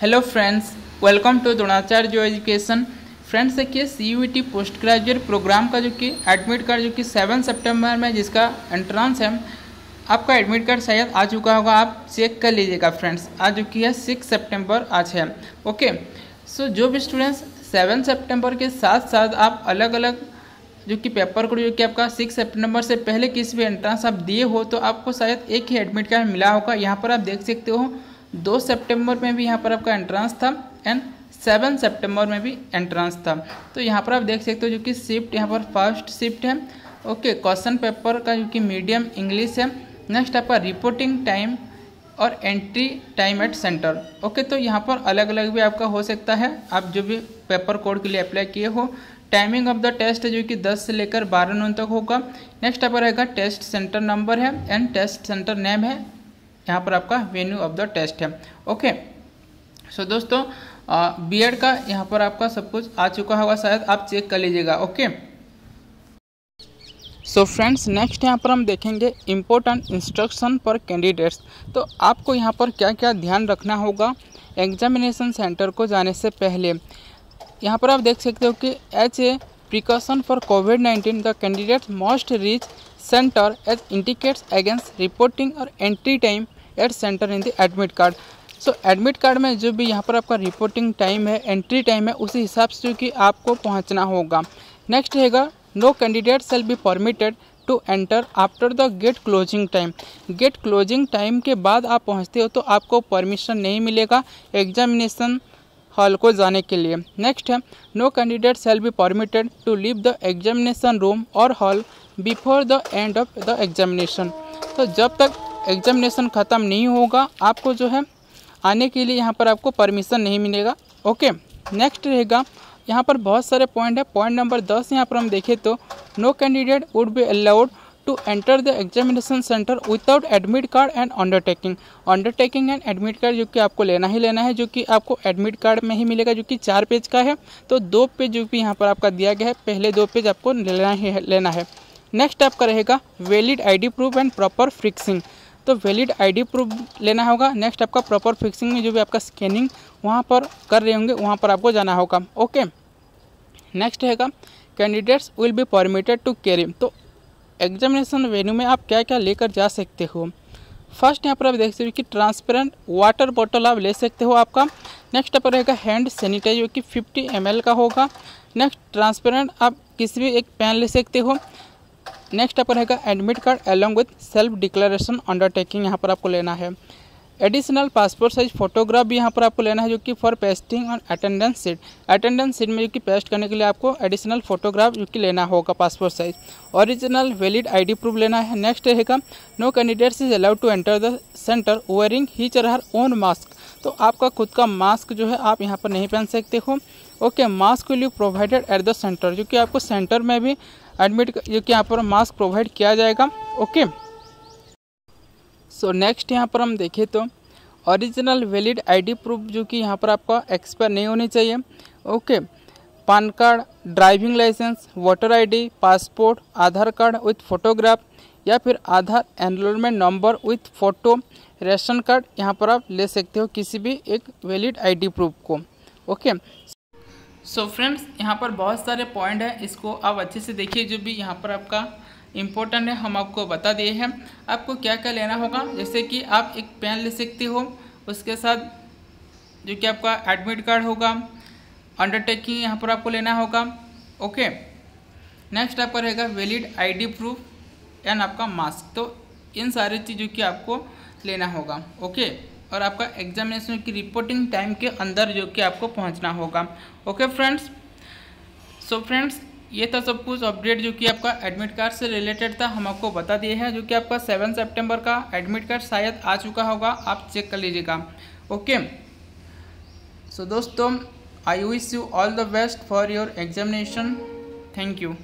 Hello friends, welcome to Dronacharya education. Friends देखिए, CUET post graduate programme का जो कि एडमिट कार्ड जो कि 7 सितंबर में जिसका एंट्रेंस है, आपका एडमिट कार्ड शायद आ चुका होगा, आप चेक कर लीजिएगा फ्रेंड्स। आज जो कि है 6 सितंबर आज है। ओके, सो जो भी स्टूडेंट्स 7 सितंबर के साथ साथ आप अलग अलग जो कि पेपर को जो कि आपका 6 सितंबर से पहले किसी भी एंट्रेंस आप दिए हो तो आपको शायद एक ही एडमिट कार्ड मिला होगा। यहाँ पर आप देख सकते हो 2 सितंबर में भी यहाँ पर आपका एंट्रेंस था एंड 7 सितंबर में भी एंट्रेंस था। तो यहाँ पर आप देख सकते हो जो कि शिफ्ट यहाँ पर फर्स्ट शिफ्ट है। ओके, क्वेश्चन पेपर का जो कि मीडियम इंग्लिश है। नेक्स्ट आपका रिपोर्टिंग टाइम और entry time at centre. Okay, तो यहाँ पर अलग अलग भी आपका हो सकता है, आप जो भी पेपर कोड के लिए अप्लाई किए हो। टाइमिंग ऑफ द टेस्ट जो कि 10 से लेकर 12 नून तक होगा। नेक्स्ट आपका रहेगा टेस्ट सेंटर नंबर है एंड टेस्ट सेंटर नेम है। यहाँ पर आपका वेन्यू ऑफ द टेस्ट है। ओके, सो दोस्तों बीएड का यहाँ पर आपका सब कुछ आ चुका होगा, शायद आप चेक कर लीजिएगा। ओके, सो फ्रेंड्स नेक्स्ट यहाँ पर हम देखेंगे इम्पोर्टेंट इंस्ट्रक्शन फॉर कैंडिडेट्स। तो आपको यहाँ पर क्या क्या ध्यान रखना होगा एग्जामिनेशन सेंटर को जाने से पहले। यहाँ पर आप देख सकते हो कि एज ए प्रिकॉशन फॉर कोविड-19 the candidate must reach centre as indicates against reporting और entry time at centre in the admit card. So admit card में जो भी यहाँ पर आपका रिपोर्टिंग टाइम है, एंट्री टाइम है, उसी हिसाब से कि आपको पहुँचना होगा। नेक्स्ट रहेगा no candidate shall be permitted to enter after the gate closing time. Gate closing time के बाद आप पहुँचते हो तो आपको परमिशन नहीं मिलेगा एग्जामिनेशन हॉल को जाने के लिए। नेक्स्ट है no candidate shall be permitted to leave the examination room और hall before the end of the examination. तो जब तक एग्जामिनेशन ख़त्म नहीं होगा आपको जो है आने के लिए यहाँ पर आपको परमिशन नहीं मिलेगा। ओके, नेक्स्ट रहेगा यहाँ पर बहुत सारे पॉइंट है। पॉइंट नंबर 10 यहाँ पर हम देखें तो no candidate would be allowed to enter the examination centre without admit card and undertaking. Undertaking and admit card जो कि आपको लेना ही लेना है, जो कि आपको एडमिट कार्ड में ही मिलेगा, जो कि 4 पेज का है। तो 2 पेज जो कि यहाँ पर आपका दिया गया है, पहले 2 पेज आपको लेना है। नेक्स्ट आपका रहेगा valid ID proof and proper fixing. तो वैलिड आईडी प्रूफ लेना होगा। नेक्स्ट आपका प्रॉपर फिक्सिंग में जो भी आपका स्कैनिंग वहाँ पर कर रहे होंगे वहाँ पर आपको जाना होगा। ओके, नेक्स्ट रहेगा candidates will be permitted to carry. तो एग्जामिनेशन वेन्यू में आप क्या क्या लेकर जा सकते हो। फर्स्ट यहाँ पर आप देख सकते हो कि ट्रांसपेरेंट वाटर बॉटल आप ले सकते हो आपका। नेक्स्ट आप रहेगा हैंड सैनिटाइजर जो कि 50 ml का होगा। नेक्स्ट ट्रांसपेरेंट आप किसी भी एक पेन ले सकते हो। नेक्स्ट आपका रहेगा admit card along with self declaration undertaking, यहाँ पर आपको लेना है। एडिशनल पासपोर्ट साइज फोटोग्राफ भी यहाँ पर आपको लेना है, जो कि फॉर पेस्टिंग और अटेंडेंस सीट। अटेंडेंस सीट में जो कि पेस्ट करने के लिए आपको एडिशनल फोटोग्राफ जो कि लेना होगा passport size. Original valid ID proof लेना है। नेक्स्ट रहेगा no candidates is allowed to enter the centre wearing his और हर ओन मास्क। तो आपका खुद का मास्क जो है आप यहाँ पर नहीं पहन सकते हो। Okay, mask will be provided at the centre, जो कि आपको सेंटर में भी एडमिट जो कि यहाँ पर मास्क प्रोवाइड किया जाएगा। ओके, सो नेक्स्ट यहाँ पर हम देखें तो ओरिजिनल वैलिड आईडी प्रूफ जो कि यहाँ पर आपका एक्सपायर नहीं होनी चाहिए। Okay, PAN card, driving licence, voter ID, passport, Aadhaar card with photograph या फिर Aadhaar enrolment number with photo, ration card यहाँ पर आप ले सकते हो किसी भी एक वैलिड आईडी प्रूफ को। ओके, सो फ्रेंड्स यहाँ पर बहुत सारे पॉइंट हैं, इसको आप अच्छे से देखिए। जो भी यहाँ पर आपका इम्पोर्टेंट है हम आपको बता दिए हैं आपको क्या क्या लेना होगा। जैसे कि आप एक पेन ले सकते हो, उसके साथ जो कि आपका एडमिट कार्ड होगा, अंडरटेकिंग यहाँ पर आपको लेना होगा। ओके, नेक्स्ट आपका रहेगा वैलिड आईडी प्रूफ एंड आपका मास्क। तो इन सारी चीज़ों की आपको लेना होगा। ओके, और आपका एग्जामिनेशन की रिपोर्टिंग टाइम के अंदर जो कि आपको पहुँचना होगा। ओके फ्रेंड्स, सो फ्रेंड्स ये था सब कुछ अपडेट जो कि आपका एडमिट कार्ड से रिलेटेड था, हम आपको बता दिए हैं। जो कि आपका 7 सितंबर का एडमिट कार्ड शायद आ चुका होगा, आप चेक कर लीजिएगा। ओके, सो दोस्तों I wish you all the best for your examination. Thank you.